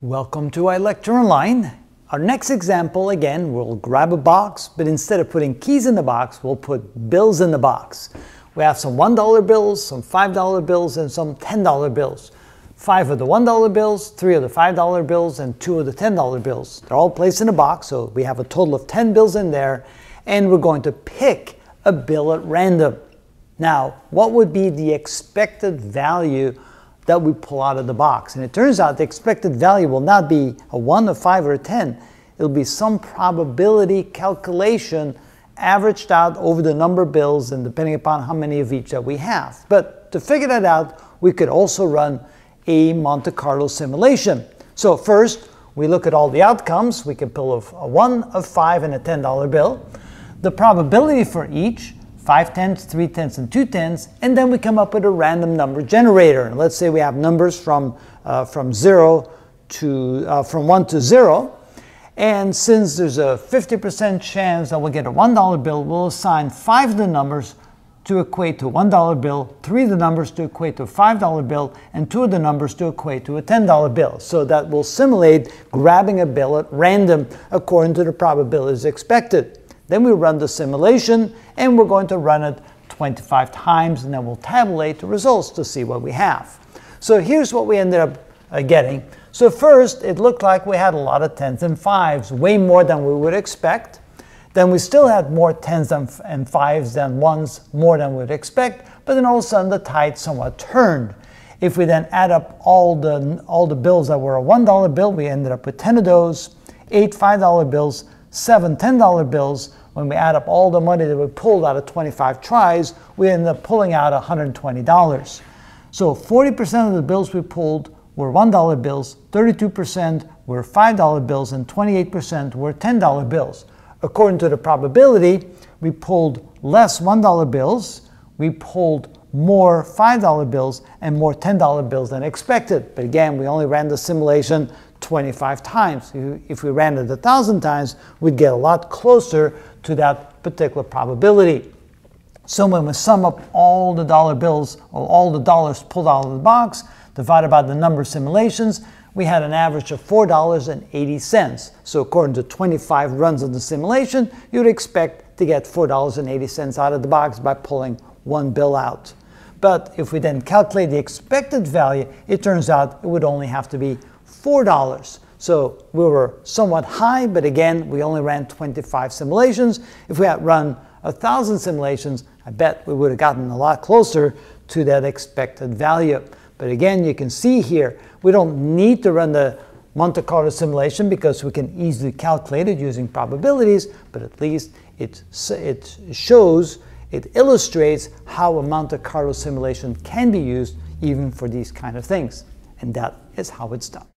Welcome to our lecture online. Our next example, again, we'll grab a box, but instead of putting keys in the box, we'll put bills in the box. We have some $1 bills, some $5 bills, and some $10 bills. 5 of the $1 bills, 3 of the $5 bills, and 2 of the $10 bills. They're all placed in a box, so we have a total of 10 bills in there, and we're going to pick a bill at random. Now, what would be the expected value that we pull out of the box? And it turns out the expected value will not be a 1, a 5, or a 10. It'll be some probability calculation averaged out over the number of bills and depending upon how many of each that we have. But to figure that out, we could also run a Monte Carlo simulation. So first, we look at all the outcomes. We can pull a 1, a 5, and a $10 bill. The probability for each, 5/10, 3/10, and 2/10, and then we come up with a random number generator. And let's say we have numbers from 1 to 0, and since there's a 50% chance that we'll get a $1 bill, we'll assign 5 of the numbers to equate to a $1 bill, 3 of the numbers to equate to a $5 bill, and 2 of the numbers to equate to a $10 bill. So that will simulate grabbing a bill at random according to the probabilities expected. Then we run the simulation, and we're going to run it 25 times, and then we'll tabulate the results to see what we have. So here's what we ended up getting. So first, it looked like we had a lot of 10s and 5s, way more than we would expect. Then we still had more 10s and 5s than 1s, more than we'd expect, but then all of a sudden the tide somewhat turned. If we then add up all the bills that were a $1 bill, we ended up with 10 of those, 8 $5 bills, 7 $10 bills. When we add up all the money that we pulled out of 25 tries, we ended up pulling out $120. So 40% of the bills we pulled were $1 bills, 32% were $5 bills, and 28% were $10 bills. According to the probability, we pulled less $1 bills, we pulled more $5 bills, and more $10 bills than expected. But again, we only ran the simulation 25 times. If we ran it 1,000 times, we'd get a lot closer to that particular probability. So when we sum up all the dollar bills, or all the dollars pulled out of the box, divided by the number of simulations, we had an average of $4.80. So according to 25 runs of the simulation, you'd expect to get $4.80 out of the box by pulling one bill out. But if we then calculate the expected value, it turns out it would only have to be $4. So we were somewhat high, but again, we only ran 25 simulations. If we had run 1,000 simulations, I bet we would have gotten a lot closer to that expected value. But again, you can see here, we don't need to run the Monte Carlo simulation because we can easily calculate it using probabilities, but at least it illustrates how a Monte Carlo simulation can be used even for these kind of things. And that is how it's done.